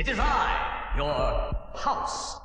It is I, your house.